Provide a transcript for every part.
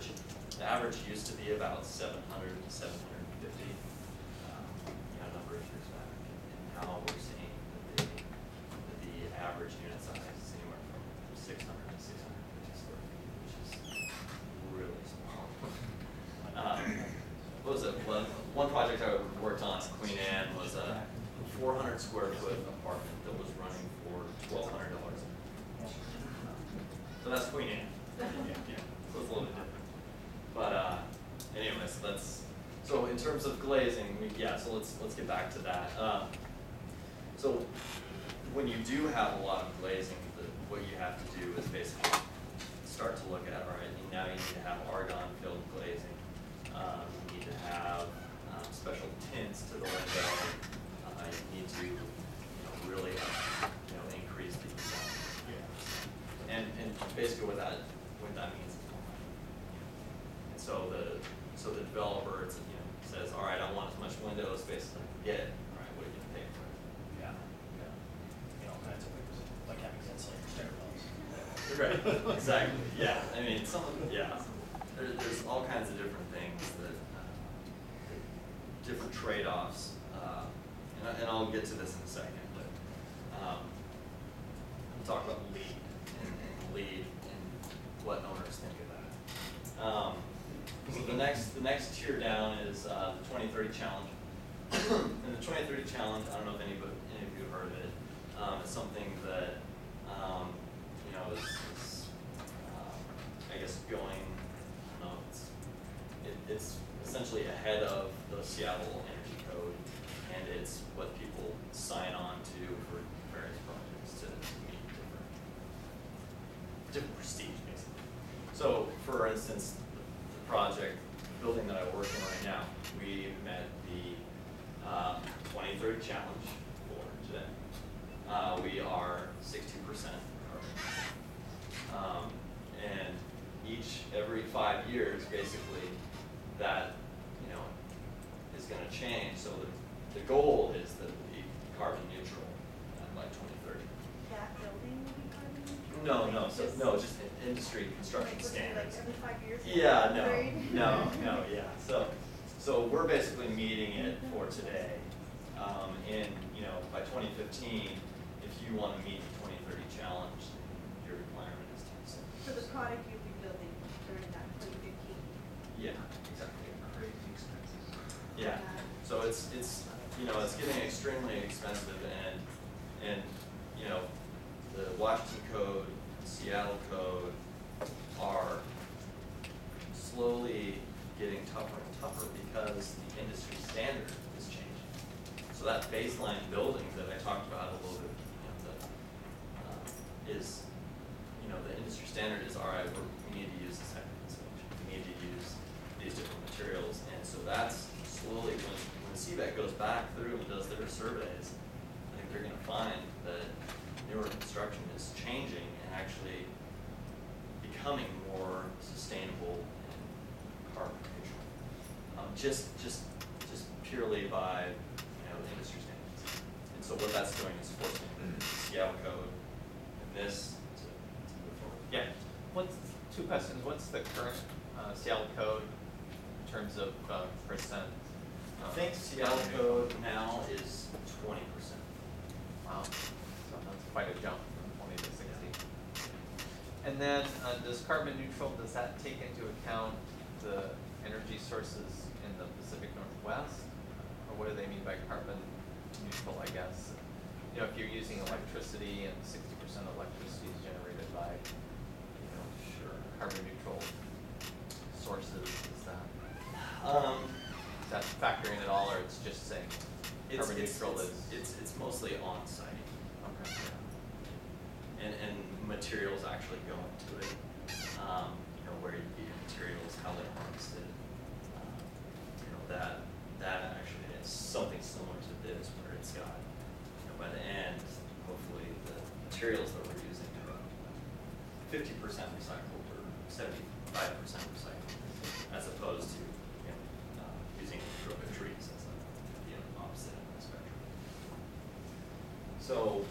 average. The average used to be about 700 to 750, a number of years back. And now we're seeing that the average unit size is anywhere from 600 to 650 square feet, which is really small. What was it? One project I worked on, Queen Anne, was a 400 square foot apartment that was running for $1,200. So that's Queen Anne. Yeah, so it's a little bit different. But anyway, so that's, so in terms of glazing, so let's get back to that. So when you do have a lot of glazing, what you have to do is basically start to look at, all right, now you need to have argon-filled glazing. You need to have special tints to the window. You need to really increase the design. Yeah. And basically what that means. So the developer says, all right, I want as much window space as I can get. All right, what are you gonna pay for it? Yeah. That's like having insulators, stairwells. Right. Exactly. Yeah. I mean, There's all kinds of different things that different trade-offs, and I'll get to this in a second. But we'll talk about lead and what owners think of that. So the next tier down is the 2030 Challenge. And the 2030 Challenge, I don't know if any of you have heard of it. It's something that is I guess going. I don't know. It's essentially ahead of the Seattle Energy Code, and it's what people sign on to for various projects to meet different prestige, basically. So, for instance. Project building that I work in right now, we met the 2030 Challenge for today. We are 60% carbon. And every 5 years, basically, that is going to change. So the goal is that we'll be carbon neutral by 2030. That building will be carbon neutral? No, just industry construction standards. Like every 5 years? Yeah, no. So we're basically meeting it for today. By 2015, if you want to meet the 2030 Challenge, your requirement is 10%. So the product you'll be building during that 2015. Yeah, exactly. Crazy expensive. Yeah. So it's getting extremely expensive, and the Washington Code, Seattle Code are slowly getting tougher and tougher because the industry standard is changing. So that baseline building that I talked about a little bit the industry standard is all right. We need to use this type of insulation. We need to use these different materials, and so that's slowly when CVEC goes back through and does their surveys, I think they're going to find that newer construction is changing. Actually becoming more sustainable and carbon neutral, just purely by industry standards. And so what that's doing is forcing the Seattle Code and this to move forward. Yeah. Two questions? What's the current Seattle Code in terms of percent? I think Seattle Code now is 20%. Wow, so that's quite a jump. And then does carbon neutral, does that take into account the energy sources in the Pacific Northwest? Or what do they mean by carbon neutral, I guess? If you're using electricity and 60% of electricity is generated by carbon neutral sources, is that factoring at all, or it's just saying carbon neutral is mostly on site. Okay. Yeah. And materials actually go into it, where you get your materials, how they harvest it, that actually is something similar to this, where it's got, by the end, hopefully the materials that we're using are 50% recycled or 75% recycled, as opposed to using trees as the opposite end of the spectrum. So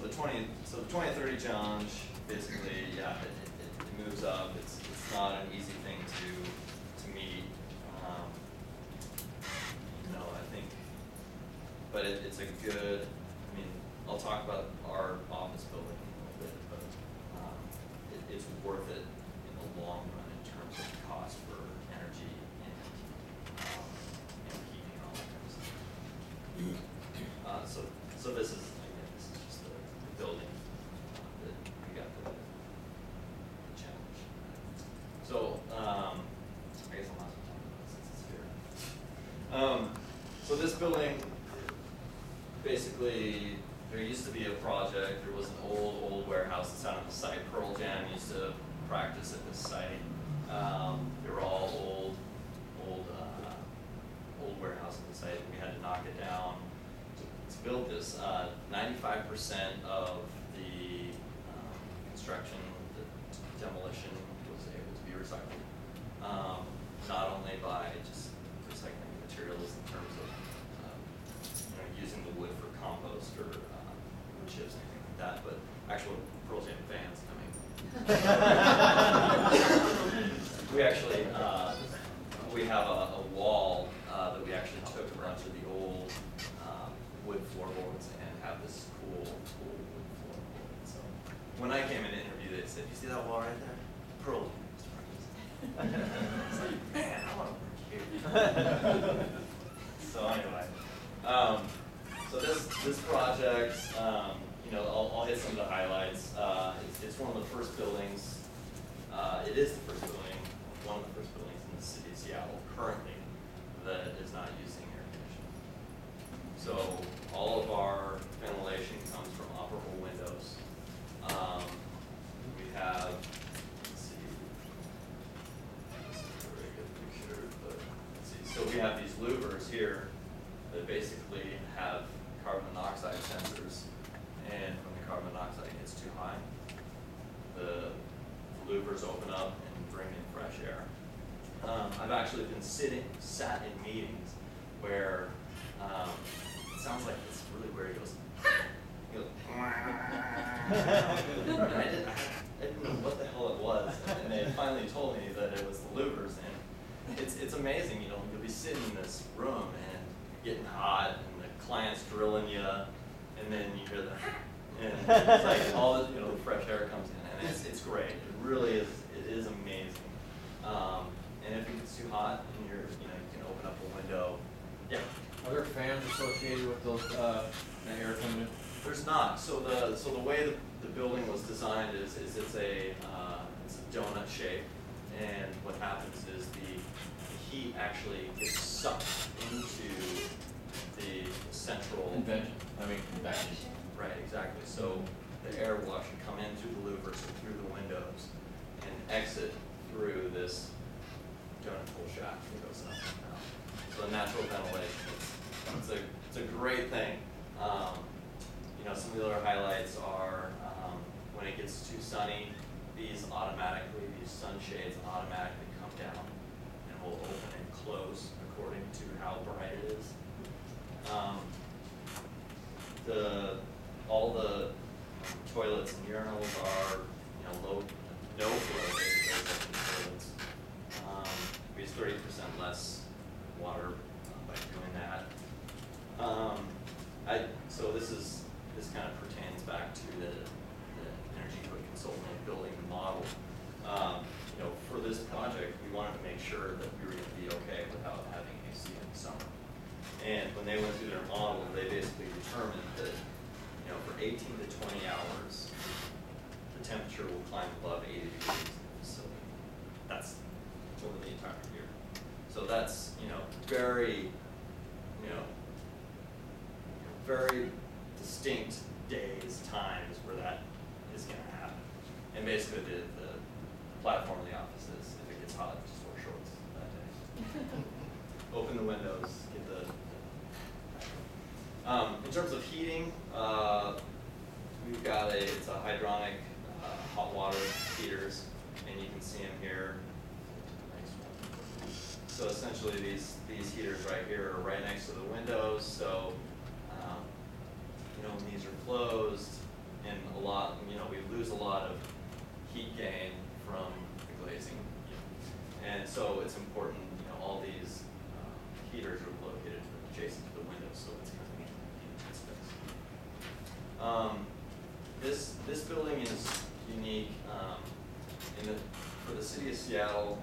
the 2030 Challenge, basically, it moves up. It's not an easy thing to meet. I think, but it's a good. I mean, I'll talk about our office building a little bit, but it's worth it in the long run in terms of cost for energy and heating and all that kind of stuff. So this is. Building, basically, there used to be a project. There was an old warehouse that's out on the site. Pearl Jam used to practice at this site. They were all old warehouse at the site. We had to knock it down to build this. 95% of the construction, the demolition, was able to be recycled. Not only by just recycling materials in terms of using the wood for compost or wood chips, anything like that, but actual Pearl Jam fans coming. We actually, we have a wall that we actually took a bunch of the old wood floorboards and have this cool wood floorboard. So when I came in to interview, they said, "You see that wall right there? Pearl Jam." I was like, man, I want to work here. So anyway. So this project, I'll hit some of the highlights. It's one of the first buildings. It is the first building, one of the first buildings in the city of Seattle currently that is not using air conditioning. So all of our ventilation comes from operable windows. We have. Let's see if we get a picture, but let's see. So we have these louvers here. That basically have carbon monoxide sensors, and when the carbon monoxide gets too high, the louvers open up and bring in fresh air. I've actually been sat in meetings where it sounds like it's really weird. It goes, and I didn't know what the hell it was, and they finally told me that it was the louvers, and it's amazing. You'll be sitting in this room and getting hot, and the client's drilling you, and then you hear the, and it's like all this, the fresh air comes in, and it's great. It really is. It is amazing. And if it gets too hot, and you can open up a window. Yeah. Are there fans associated with those air coming? There's not. So the way the building was designed is it's a donut shape, and what happens is the heat actually gets sucked into the central convection. Right, exactly. So the air will actually come in through the louvers and through the windows and exit through this donut hole shaft that goes up and down. So the natural ventilation, it's a great thing. Some of the other highlights are when it gets too sunny, these sunshades automatically come down and will open and close according to how bright it is. All the toilets and urinals are no flow toilets. We use 30% less water by doing that. So this kind of pertains back to the energy code consulting and building the model. For this project, we wanted to make sure that we were going to be okay without having AC in the summer. And when they went through their model, they basically determined that, for 18 to 20 hours, the temperature will climb above 80 degrees in the facility. That's over the entire year. So that's, very, very distinct days, times where that is going to happen. And basically, the platform of the office is, if it gets hot, just wear shorts that day. Open the windows, get the. In terms of heating, we've got it's a hydronic hot water heaters, and you can see them here. So essentially, these heaters right here are right next to the windows. So when these are closed, and we lose a lot of heat gain from This building is unique for the city of Seattle.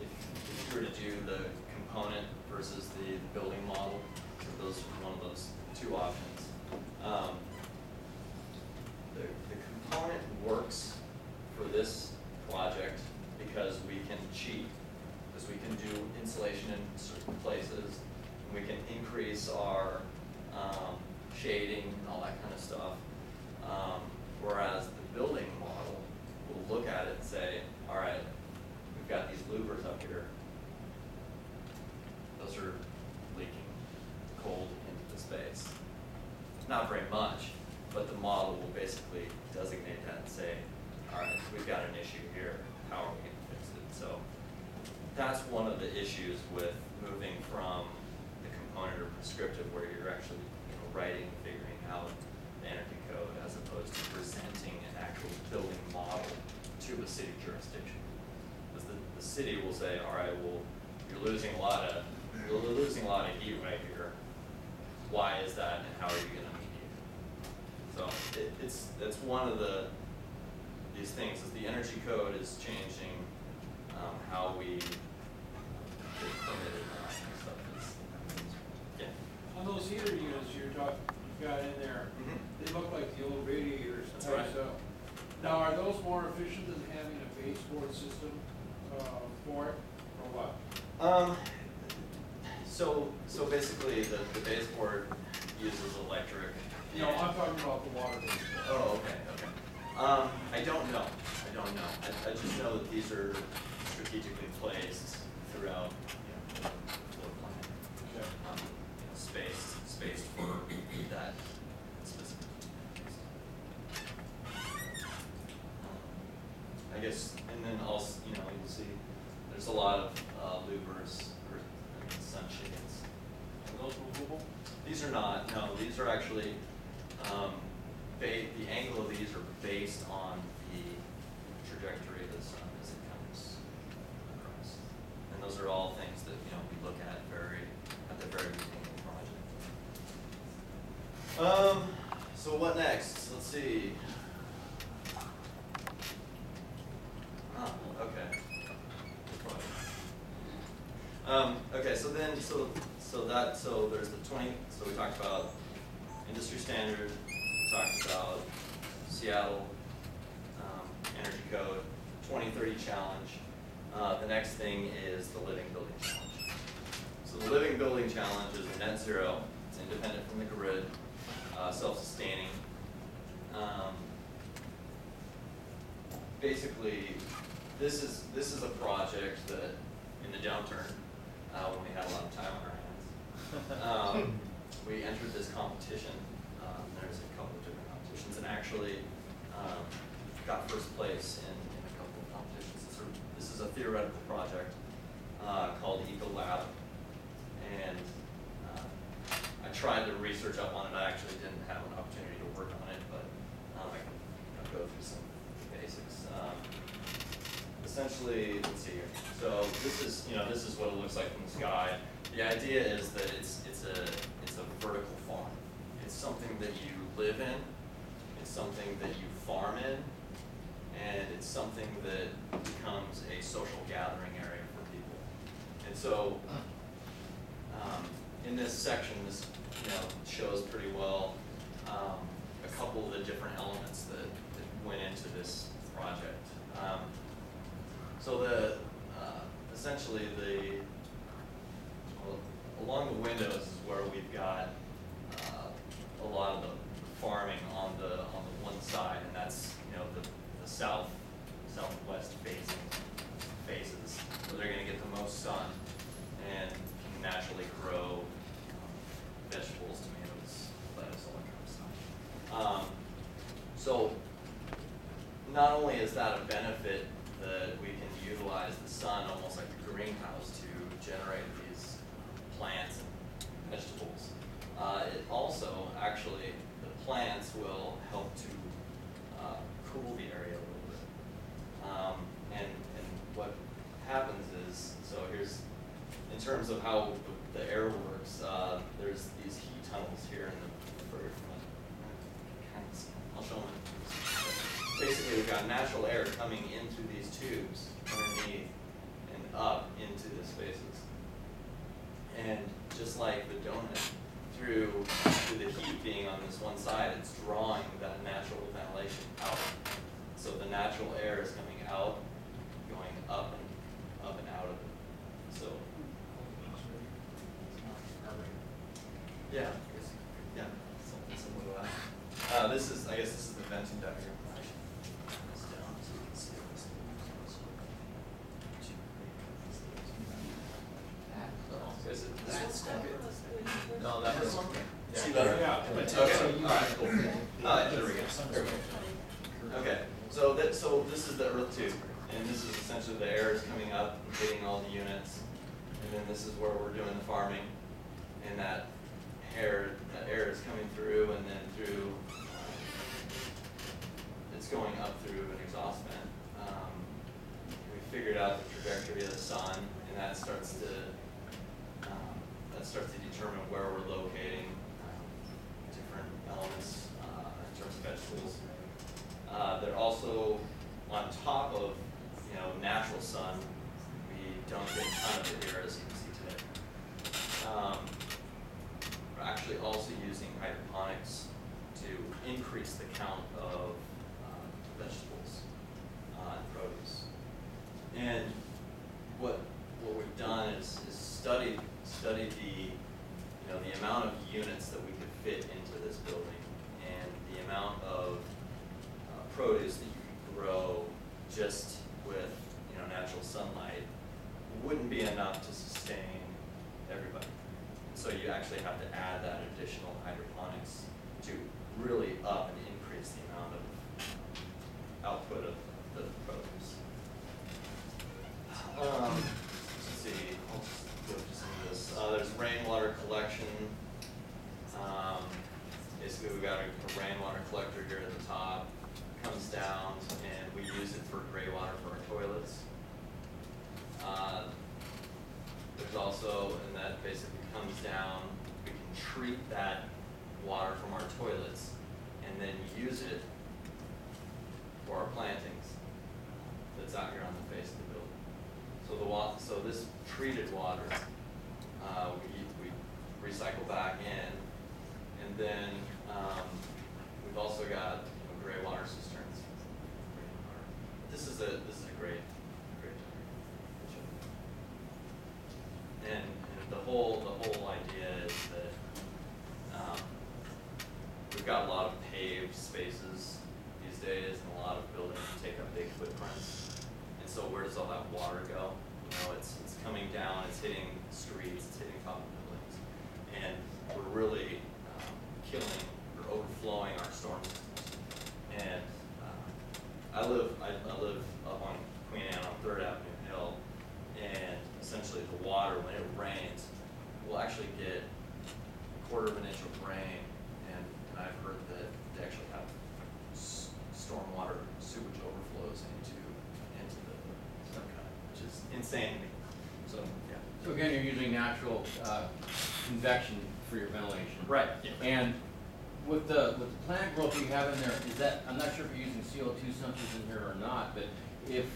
If you were to do the component versus the building model, so those are one of those two options. The component works for this project because we can cheat, because we can do insulation in certain places, and we can increase our shading and all that kind of stuff. Whereas the building model will look at it and say, all right, we've got these louvers up here. Those are leaking cold into the space. Not very much, but the model will basically designate that and say, all right, we've got an issue here. How are we going to fix it? So that's one of the issues with moving from the component or prescriptive, where you're actually writing and figuring out the energy code, as opposed to presenting an actual building model to a city jurisdiction. Because the city will say, all right, well, you're losing a lot of heat right here. Why is that, and how are you going to mediate? So that's one of these things, is the energy code is changing how we get permitted and all that kind of stuff. On those heater units you've got in there, they look like the old radiators. Right. So, now, are those more efficient than having a baseboard system for it, or what? So basically, the baseboard uses electric. No, I'm talking about the water baseboard. Oh, okay. I don't know. I just know that these are strategically placed throughout. Space for that specific case. I guess, and then also, you'll see there's a lot of louvers or sun shades. Are those removable? These are not. No, these are actually the angle of these are based on the trajectory of the sun as it comes across. And those are all things that we look at at the very beginning. So what next? Let's see. Oh, okay. Okay. So there's the 20. So we talked about industry standard. We talked about Seattle energy code. 2030 challenge. The next thing is the Living Building Challenge. So the Living Building Challenge is a net zero. It's independent from the grid. Self-sustaining. Basically, this is a project that, in the downturn, when we had a lot of time on our hands, we entered this competition. There's a couple of different competitions, and actually got first place in a couple of competitions. This is a theoretical project called EcoLab, and I tried to research up on it. I actually didn't have an opportunity to work on it, but I can go through some basics. Essentially, let's see here. So this is what it looks like from the sky. The idea is that it's a vertical farm. It's something that you live in. It's something that you farm in, and it's something that becomes a social gathering area for people. And so. In this section, this shows pretty well a couple of the different elements that went into this project. So essentially along the windows is where we've got a lot of the farming on the one side, and that's the southwest faces where they're going to get the most sun and naturally grow vegetables, tomatoes, lettuce, all that kind of stuff. So not only is that a benefit that we can utilize the sun almost like a greenhouse to generate these plants and vegetables, it also actually, the plants will help to cool the area a little bit. And what happens is, so here's, in terms of how the air works, there's these heat tunnels here in the bird. I'll show them in basically we've got natural air coming into these tubes underneath and up into the spaces. And just like the donut, through the heat being on this one side, it's drawing that natural ventilation out. So the natural air is coming out, going up and out of it. So yeah. Yeah. This is, I guess this is the venting diagram. No, that was. See that? Yeah. Okay. All right. Cool. There we go. Okay. So this is the Earth tube, and this is essentially the air is coming up and hitting all the units, and then this is where we're doing the farming, and that air is coming through, and then through. It's going up through an exhaust vent. We figured out the trajectory of the sun, and that starts to. That starts to determine where we're locating different elements in terms of vegetables. They're also on top of natural sun. We don't get a ton of it here as you can see today. We're actually also using hydroponics to increase the count of vegetables and produce. And what we've done is study the amount of units that we could fit into this building and the amount of produce that you could grow just with natural sunlight wouldn't be enough to sustain everybody. And so you actually have to add that additional hydroponics to really up and increase the amount of output of the produce. Let's see. There's rainwater collection. Basically, we've got a rainwater collector here at the top. It comes down, and we use it for gray water for our toilets. There's also, and that basically comes down, we can treat that water from our toilets and then use it for our plantings that's out here on the face of the building. So this treated water, we recycle back in, and then we've also got gray water cisterns. This is a great job. And the whole idea is that we've got a lot of paved spaces these days, and a lot of buildings take up big footprints. And so where does all that water go? It's coming down, it's hitting streets, it's hitting top of buildings, and we're really overflowing our storm systems. And I live up on Queen Anne on 3rd Avenue Hill, and essentially the water, when it rains, will actually get a quarter of an inch of rain, and I've heard that they actually have stormwater sewage overflows into the stuff, which is insane. So, yeah. So again, you're using natural convection for your ventilation. Right. Yeah. And with the plant growth you have in there, is that, I'm not sure if you're using CO2 sensors in here or not, but if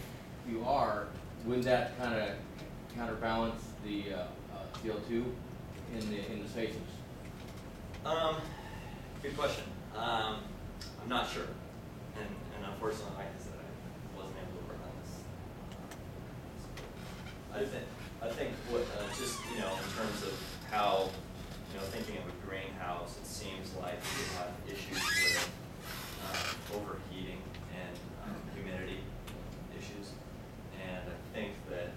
you are, would that kind of counterbalance the CO2 in the spaces? Good question. I'm not sure, and unfortunately, like I said, I wasn't able to work on this. I think just in terms of how thinking of a greenhouse, it seems like we have issues with overheating and humidity issues, and I think that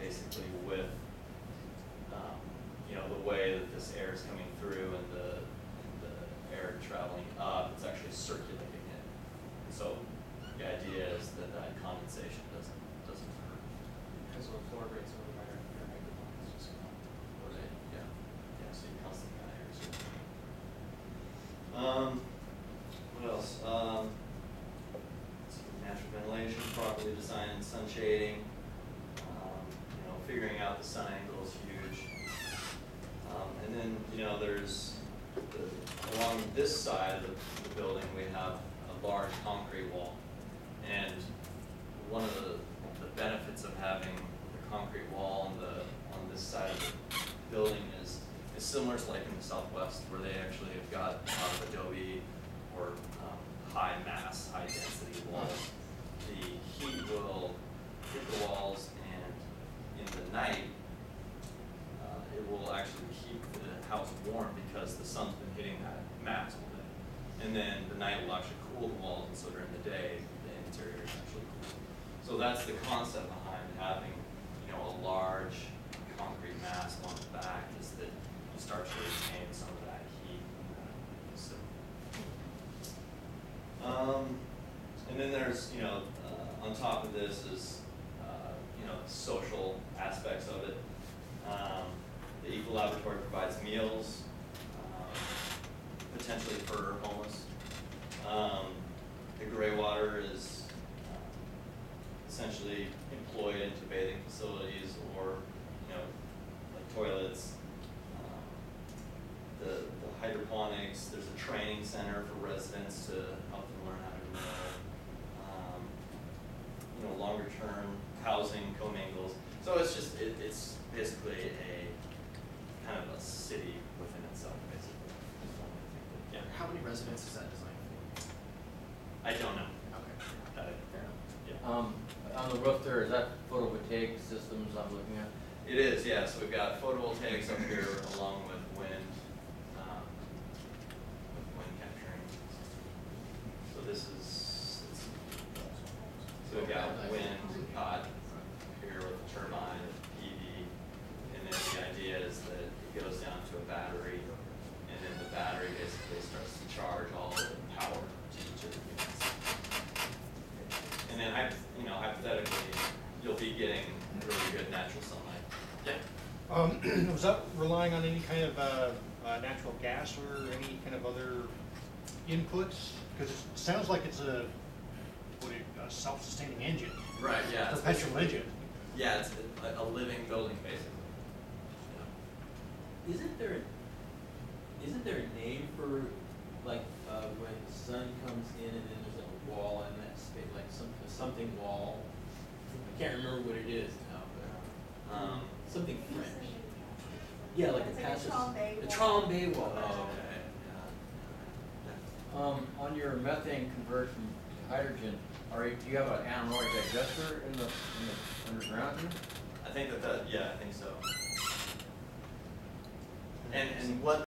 basically with the way that this air is coming through and the air traveling up, it's actually circulating it, and so the idea is that condensation doesn't occur. Because of the flow rates over there. What else? Natural ventilation, properly designed sun shading. Figuring out the sun angle is huge. And then there's along this side of the building we have a large concrete wall, And one of the benefits of having the concrete wall on this side of the building is similar to like in the Southwest, where they actually have got a lot of adobe or high mass, high density walls. The heat will hit the walls, and in the night, it will actually keep the house warm because the sun's been hitting that mass all day. And then the night will actually cool the walls, and so during the day, the interior is actually cool. So that's the concept behind having, you know, a large concrete mass on the back, is that you start to retain some of that heat. So, and then there's, you know, on top of this is, you know, social aspects of it. The Eco Laboratory provides meals, potentially for homeless. The Greywater is essentially employed into bathing facilities or, you know, like toilets. The hydroponics, there's a training center for residents to help them learn how to grow. You know, longer term housing commingles. So it's just, it's basically a kind of a city within itself, basically. Yeah. How many residents is that designed for? I don't know. Okay. That is fair enough. Yeah. On the roof there, is that photovoltaic systems I'm looking at? It is, yeah. So we've got photovoltaics up here along with wind capturing. So this is, so we've got wind caught here with a turbine, PV, and then the idea is that it goes down to a battery, and then the battery basically starts to charge all the power to each of the units. And then, you know, hypothetically, you'll be getting really good natural sunlight. Yeah. Was that relying on any kind of natural gas or any kind of other inputs? Because it sounds like it's a self-sustaining engine. Right. Yeah. It's a perpetual engine. Yeah, it's a living building, basically. Yeah. Isn't there a name for, like, when the sun comes in and then there's a wall in that space, like something wall? I can't remember what it is now, but something French. Yeah, like a passage. The Trombay wall. Oh, okay. Yeah. On your methane conversion to hydrogen, do you have an anaerobic digester in the underground here? I think so. And what